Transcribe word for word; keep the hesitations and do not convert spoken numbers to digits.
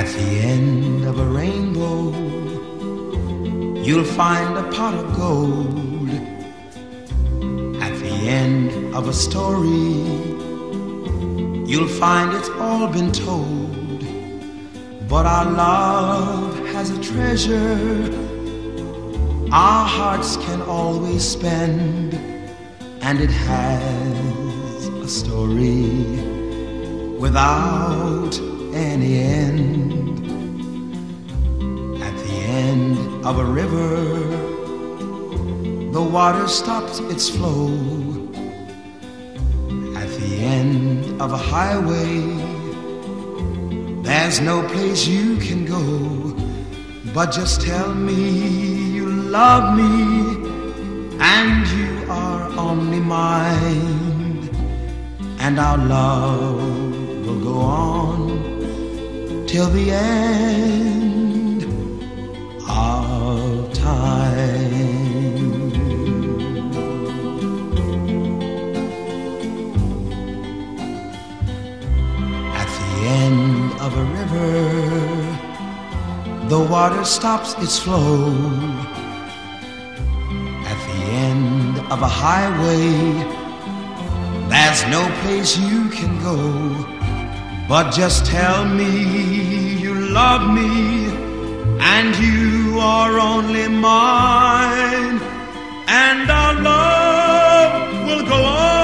At the end of a rainbow, you'll find a pot of gold. At the end of a story, you'll find it's all been told. But our love has a treasure our hearts can always spend, and it has a story without any end. At the end of a river, the water stops its flow. At the end of a highway, there's no place you can go. But just tell me you love me, and you are only mine, and our love will go on till the end of time. At the end of a river, the water stops its flow. At the end of a highway, there's no place you can go. But just tell me you love me, and you are only mine, and our love will go on.